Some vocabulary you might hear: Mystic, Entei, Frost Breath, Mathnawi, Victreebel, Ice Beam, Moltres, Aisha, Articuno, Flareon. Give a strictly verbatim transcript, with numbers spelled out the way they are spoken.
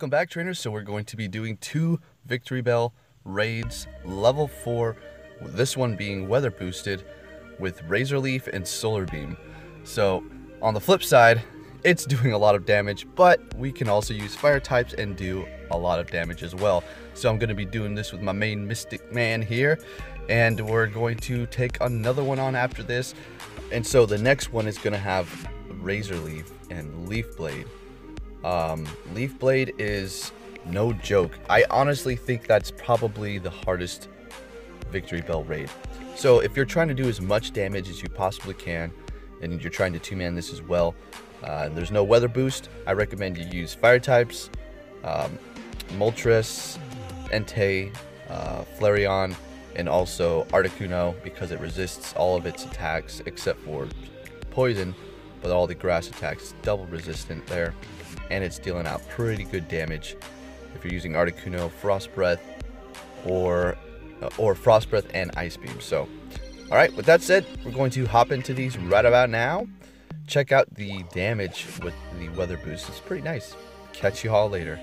Welcome back, trainers. So we're going to be doing two Victreebel raids, level four, this one being weather boosted with Razor Leaf and Solar Beam. So on the flip side, it's doing a lot of damage, but we can also use fire types and do a lot of damage as well. So I'm going to be doing this with my main Mystic Man here, and we're going to take another one on after this. And so the next one is going to have Razor Leaf and Leaf Blade. Um, Leaf Blade is no joke. I honestly think that's probably the hardest Victreebel raid. So if you're trying to do as much damage as you possibly can, and you're trying to two-man this as well, uh, and there's no weather boost, I recommend you use fire types, um, Moltres, Entei, uh, Flareon, and also Articuno, because it resists all of its attacks except for poison, but all the grass attacks double resistant there, and it's dealing out pretty good damage if you're using Articuno, Frost Breath, or uh, or Frost Breath and Ice Beam. So, all right, with that said, we're going to hop into these right about now. Check out the damage with the weather boost. It's pretty nice. Catch you all later.